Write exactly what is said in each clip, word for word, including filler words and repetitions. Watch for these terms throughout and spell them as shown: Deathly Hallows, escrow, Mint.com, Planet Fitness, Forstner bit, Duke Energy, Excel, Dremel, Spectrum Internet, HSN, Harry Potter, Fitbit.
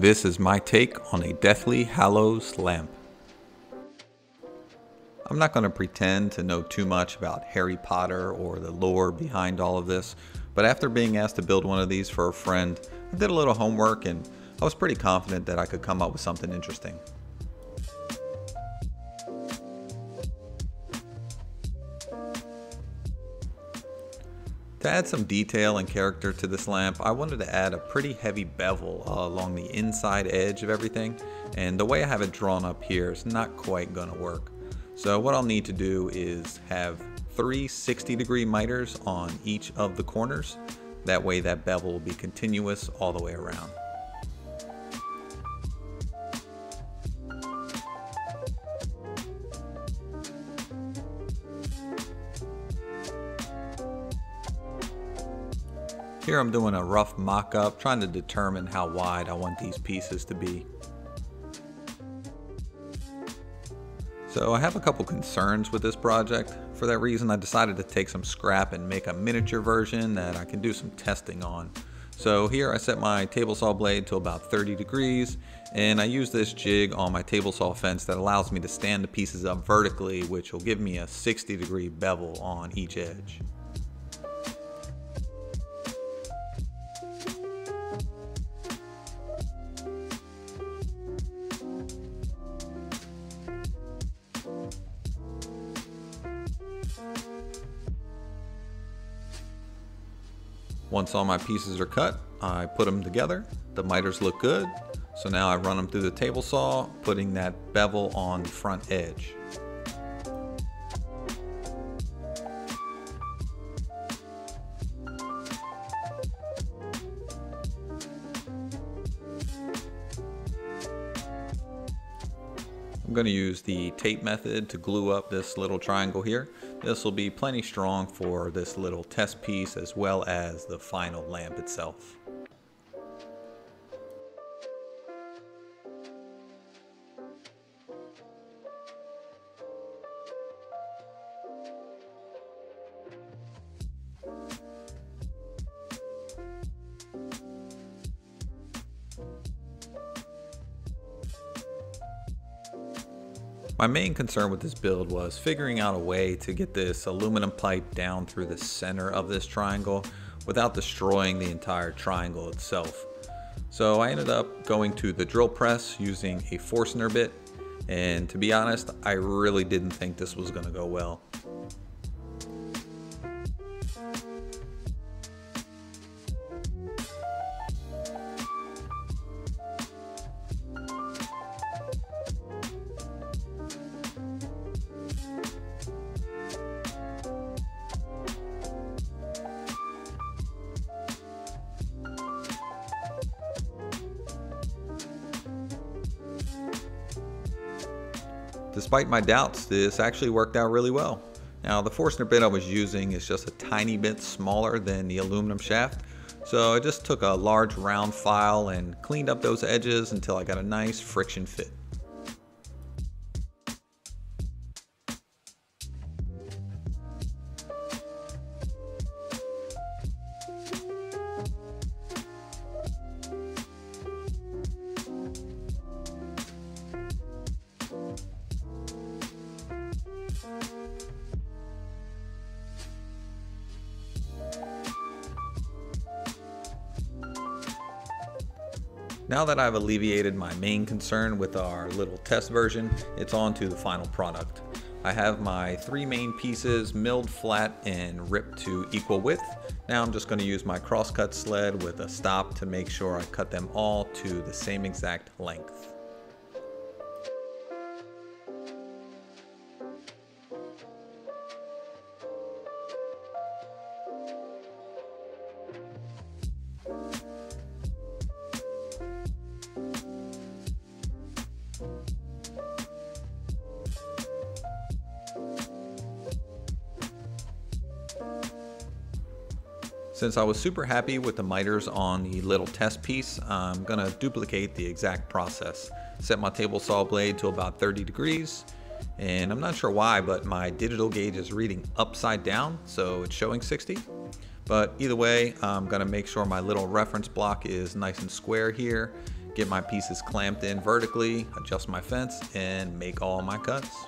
This is my take on a Deathly Hallows lamp. I'm not going to pretend to know too much about Harry Potter or the lore behind all of this, but after being asked to build one of these for a friend, I did a little homework and I was pretty confident that I could come up with something interesting. To add some detail and character to this lamp, I wanted to add a pretty heavy bevel uh, along the inside edge of everything, and the way I have it drawn up here is not quite going to work. So what I'll need to do is have three sixty degree miters on each of the corners, that way that bevel will be continuous all the way around. Here I'm doing a rough mock-up, trying to determine how wide I want these pieces to be. So I have a couple concerns with this project. For that reason, I decided to take some scrap and make a miniature version that I can do some testing on. So here I set my table saw blade to about thirty degrees, and I use this jig on my table saw fence that allows me to stand the pieces up vertically, which will give me a sixty degree bevel on each edge. Once all my pieces are cut, I put them together. The miters look good, so now I run them through the table saw, putting that bevel on the front edge. I'm going to use the tape method to glue up this little triangle here. This will be plenty strong for this little test piece as well as the final lamp itself. My main concern with this build was figuring out a way to get this aluminum pipe down through the center of this triangle without destroying the entire triangle itself. So I ended up going to the drill press using a Forstner bit, and to be honest, I really didn't think this was going to go well. Despite my doubts, this actually worked out really well. Now the Forstner bit I was using is just a tiny bit smaller than the aluminum shaft, so I just took a large round file and cleaned up those edges until I got a nice friction fit. Now that I've alleviated my main concern with our little test version, it's on to the final product. I have my three main pieces milled flat and ripped to equal width. Now I'm just going to use my crosscut sled with a stop to make sure I cut them all to the same exact length. Since I was super happy with the miters on the little test piece, I'm going to duplicate the exact process. Set my table saw blade to about thirty degrees, and I'm not sure why, but my digital gauge is reading upside down, so it's showing sixty. But either way, I'm going to make sure my little reference block is nice and square here, get my pieces clamped in vertically, adjust my fence, and make all my cuts.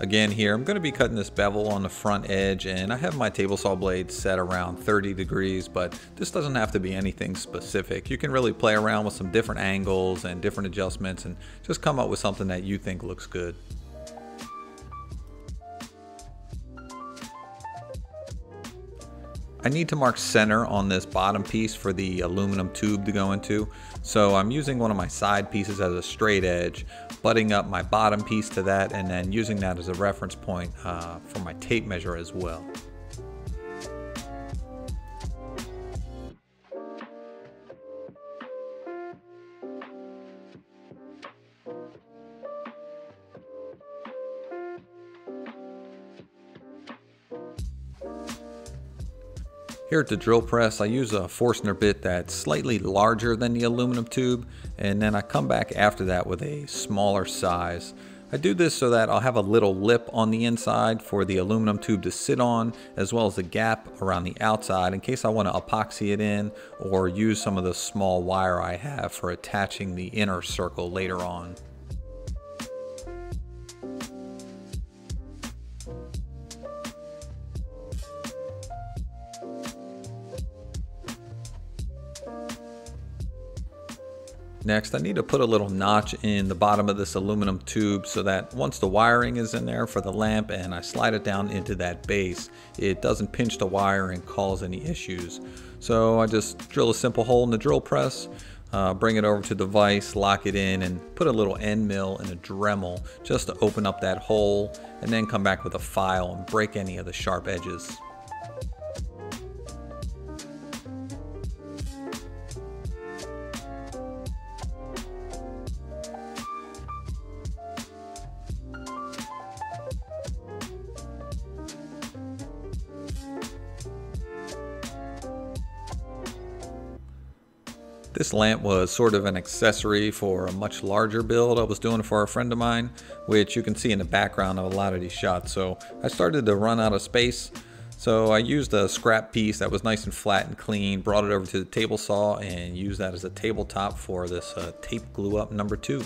Again here, I'm going to be cutting this bevel on the front edge, and I have my table saw blade set around thirty degrees, but this doesn't have to be anything specific. You can really play around with some different angles and different adjustments and just come up with something that you think looks good. I need to mark center on this bottom piece for the aluminum tube to go into, so I'm using one of my side pieces as a straight edge, butting up my bottom piece to that, and then using that as a reference point uh, for my tape measure as well. Here at the drill press, I use a Forstner bit that's slightly larger than the aluminum tube, and then I come back after that with a smaller size. I do this so that I'll have a little lip on the inside for the aluminum tube to sit on, as well as a gap around the outside in case I want to epoxy it in or use some of the small wire I have for attaching the inner circle later on. Next, I need to put a little notch in the bottom of this aluminum tube so that once the wiring is in there for the lamp and I slide it down into that base, it doesn't pinch the wire and cause any issues. So I just drill a simple hole in the drill press, uh, bring it over to the vise, lock it in, and put a little end mill and a Dremel just to open up that hole, and then come back with a file and break any of the sharp edges. This lamp was sort of an accessory for a much larger build I was doing for a friend of mine, which you can see in the background of a lot of these shots. So I started to run out of space, so I used a scrap piece that was nice and flat and clean, brought it over to the table saw, and used that as a tabletop for this uh, tape glue up number two.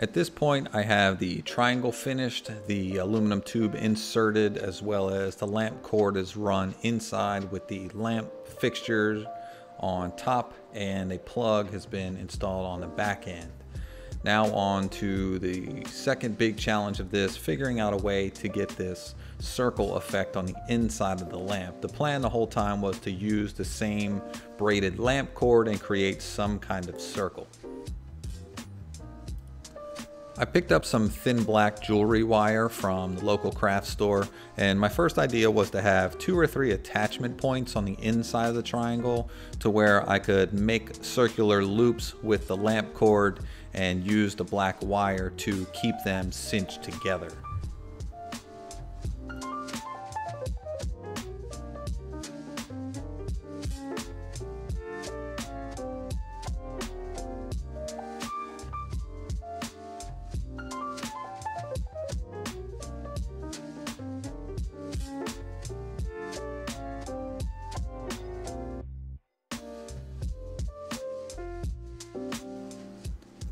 At this point, I have the triangle finished, the aluminum tube inserted, as well as the lamp cord is run inside with the lamp fixtures on top, and a plug has been installed on the back end. Now on to the second big challenge of this, figuring out a way to get this circle effect on the inside of the lamp. The plan the whole time was to use the same braided lamp cord and create some kind of circle. I picked up some thin black jewelry wire from the local craft store, and my first idea was to have two or three attachment points on the inside of the triangle to where I could make circular loops with the lamp cord and use the black wire to keep them cinched together.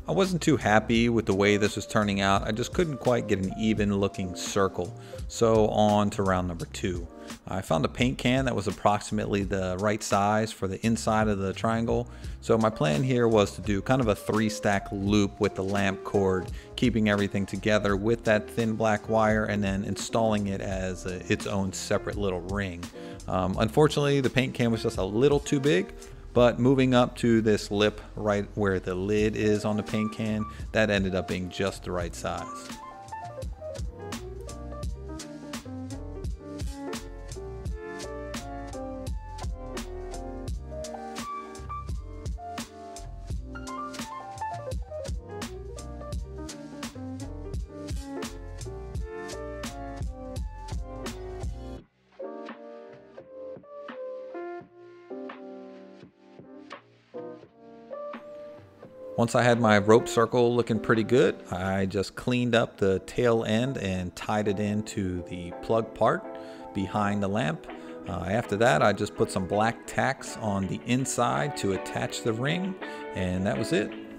I wasn't too happy with the way this was turning out. I just couldn't quite get an even looking circle. So on to round number two. I found a paint can that was approximately the right size for the inside of the triangle. So my plan here was to do kind of a three stack loop with the lamp cord, keeping everything together with that thin black wire and then installing it as a, its own separate little ring. Um, unfortunately, the paint can was just a little too big. But moving up to this lip right where the lid is on the paint can, that ended up being just the right size. Once I had my rope circle looking pretty good, I just cleaned up the tail end and tied it into the plug part behind the lamp. Uh, after that, I just put some black tacks on the inside to attach the ring, and that was it.